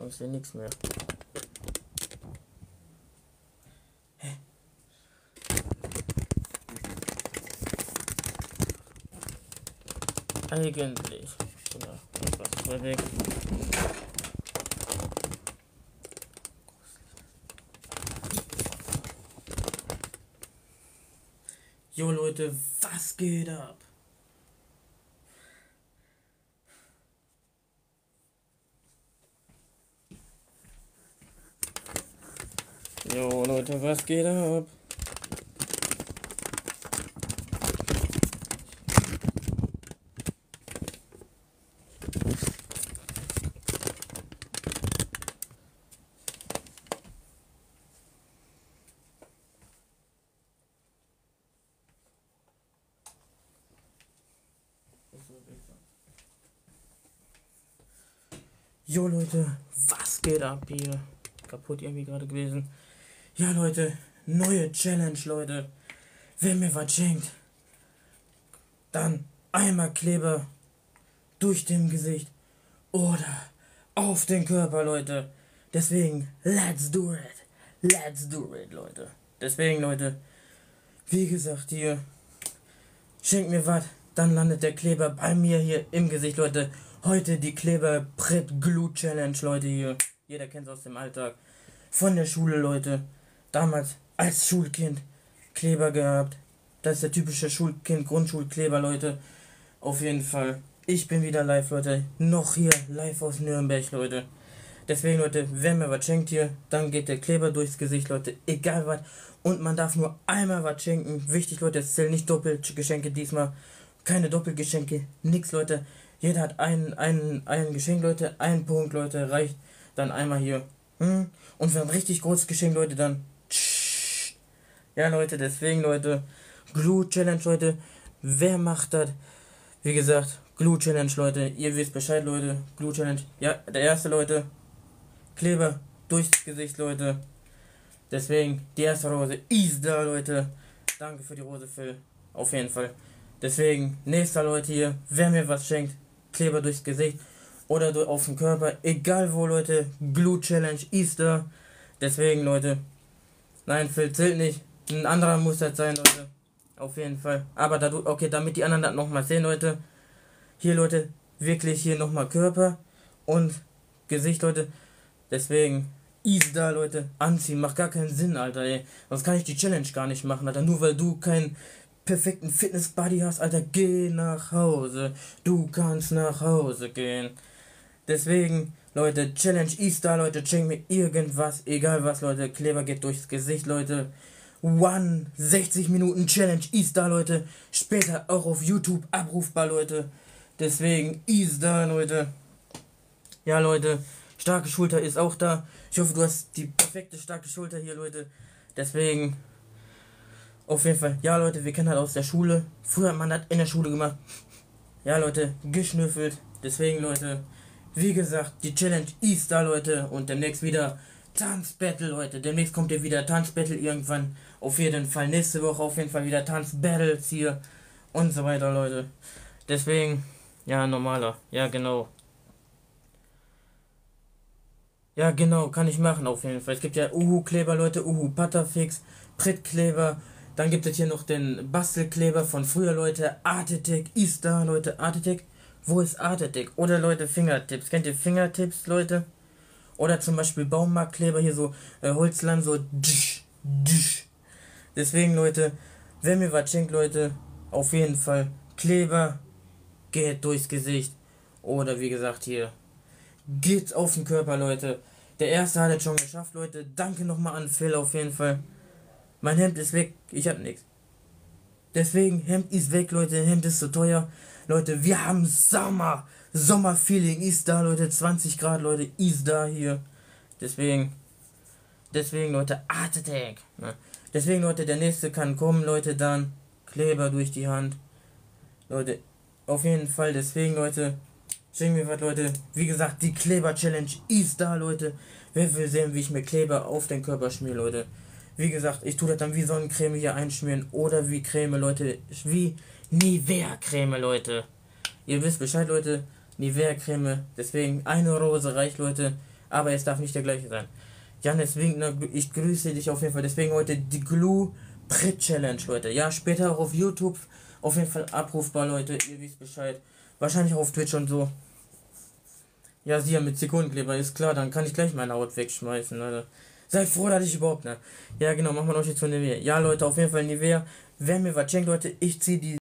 Und ich sehe nichts mehr. Hä? Eigentlich. Genau. Das war weg. Jo Leute, was geht ab? Jo Leute, was geht ab? Jo Leute, was geht ab hier? Kaputt irgendwie gerade gewesen. Ja Leute, neue Challenge, Leute. Wer mir was schenkt, dann einmal Kleber durch dem Gesicht oder auf den Körper, Leute. Deswegen, let's do it. Let's do it, Leute. Deswegen, Leute, wie gesagt hier, schenkt mir was, dann landet der Kleber bei mir hier im Gesicht, Leute. Heute die Kleber Pritt Glue Challenge, Leute, hier. Jeder kennt es aus dem Alltag. Von der Schule, Leute. Damals als Schulkind Kleber gehabt. Das ist der typische Schulkind, Grundschulkleber, Leute. Auf jeden Fall. Ich bin wieder live, Leute. Noch hier, live aus Nürnberg, Leute. Deswegen, Leute, wenn mir was schenkt hier, dann geht der Kleber durchs Gesicht, Leute. Egal was. Und man darf nur einmal was schenken. Wichtig, Leute, es zählen nicht Doppelgeschenke diesmal. Keine Doppelgeschenke, nix, Leute. Jeder hat ein Geschenk, Leute. Ein Punkt, Leute, reicht. Dann einmal hier. Und für ein richtig großes Geschenk, Leute, dann... Ja, Leute, deswegen, Leute, Glue Challenge, Leute. Wer macht das? Wie gesagt, Glue Challenge, Leute. Ihr wisst Bescheid, Leute. Glue Challenge. Ja, der erste, Leute. Kleber durchs Gesicht, Leute. Deswegen, die erste Rose ist da, Leute. Danke für die Rose, Phil. Auf jeden Fall. Deswegen, nächster, Leute, hier. Wer mir was schenkt, Kleber durchs Gesicht. Oder auf dem Körper, egal wo, Leute. Glue Challenge ist da. Deswegen, Leute. Nein, Phil zählt nicht. Ein anderer muss das sein, Leute. Auf jeden Fall. Aber dadurch, okay, damit die anderen das nochmal sehen, Leute. Hier, Leute, wirklich hier nochmal Körper und Gesicht, Leute. Deswegen, ist da, Leute. Anziehen macht gar keinen Sinn, Alter, ey. Sonst kann ich die Challenge gar nicht machen, Alter. Nur weil du keinen perfekten Fitness-Buddy hast, Alter. Geh nach Hause. Du kannst nach Hause gehen. Deswegen, Leute, Challenge ist da, Leute, schenkt mir irgendwas, egal was, Leute, Kleber geht durchs Gesicht, Leute. 60 Minuten Challenge ist da, Leute, später auch auf YouTube abrufbar, Leute. Deswegen ist da, Leute. Ja, Leute, starke Schulter ist auch da. Ich hoffe, du hast die perfekte starke Schulter hier, Leute. Deswegen, auf jeden Fall, ja, Leute, wir kennen das aus der Schule. Früher hat man das in der Schule gemacht. Ja, Leute, geschnüffelt. Deswegen, Leute. Wie gesagt, die Challenge ist da, Leute, und demnächst wieder Tanzbattle, Leute. Demnächst kommt ihr wieder Tanzbattle irgendwann. Auf jeden Fall nächste Woche auf jeden Fall wieder Tanzbattles hier und so weiter, Leute. Deswegen, ja, normaler, ja, genau. Ja, genau, kann ich machen auf jeden Fall. Es gibt ja Uhu-Kleber, Leute, Uhu-Patterfix, Pritt-Kleber. Dann gibt es hier noch den Bastelkleber von früher, Leute. Artetech ist da, Leute, Artetech. Wo ist Artetech? Oder Leute, Fingertipps. Kennt ihr Fingertipps, Leute? Oder zum Beispiel Baumarktkleber, hier so Holzlamm, so dsch, dsch. Deswegen, Leute, wenn mir was schenkt, Leute, auf jeden Fall Kleber geht durchs Gesicht. Oder wie gesagt, hier geht's auf den Körper, Leute. Der erste hat es schon geschafft, Leute. Danke nochmal an Phil, auf jeden Fall. Mein Hemd ist weg, ich hab nichts. Deswegen, Hemd ist weg, Leute, Hemd ist zu teuer. Leute, wir haben Sommer. Sommerfeeling ist da, Leute. 20 Grad, Leute, ist da hier. Deswegen, Leute, Art Attack. Deswegen, Leute, der nächste kann kommen, Leute, dann Kleber durch die Hand. Leute, auf jeden Fall, deswegen, Leute, schenken wir was, Leute. Wie gesagt, die Kleber-Challenge ist da, Leute. Wer will sehen, wie ich mir Kleber auf den Körper schmier, Leute. Wie gesagt, ich tue das dann wie Sonnencreme hier einschmieren oder wie Creme, Leute, wie Nivea Creme, Leute. Ihr wisst Bescheid, Leute, Nivea Creme. Deswegen eine Rose reicht, Leute. aber es darf nicht der gleiche sein. Janis Winkner, ich grüße dich auf jeden Fall. Deswegen heute die Glue Pritt Challenge, Leute. Ja, später auch auf YouTube auf jeden Fall abrufbar, Leute. Ihr wisst Bescheid. Wahrscheinlich auch auf Twitch und so. Ja, sieh ja, mit Sekundenkleber, ist klar. Dann kann ich gleich meine Haut wegschmeißen, Leute. Seid froh, dass ich überhaupt, ne? Ja, genau, machen wir euch jetzt von Nivea. Ja, Leute, auf jeden Fall Nivea. Wer mir was schenkt, Leute, ich ziehe die